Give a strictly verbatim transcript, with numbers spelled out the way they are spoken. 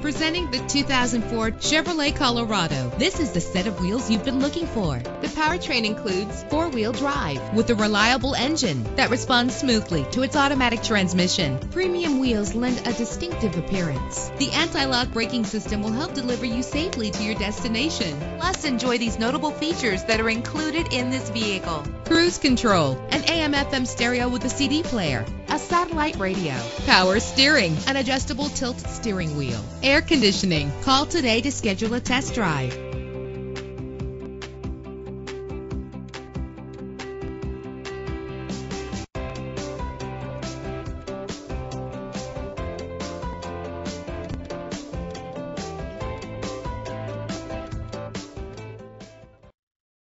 Presenting the two thousand four Chevrolet Colorado. This is the set of wheels you've been looking for. The powertrain includes four-wheel drive with a reliable engine that responds smoothly to its automatic transmission. Premium wheels lend a distinctive appearance. The anti-lock braking system will help deliver you safely to your destination. Plus, enjoy these notable features that are included in this vehicle: cruise control, an A M F M stereo with a C D player, a satellite radio, power steering, an adjustable tilt steering wheel, air conditioning. Call today to schedule a test drive.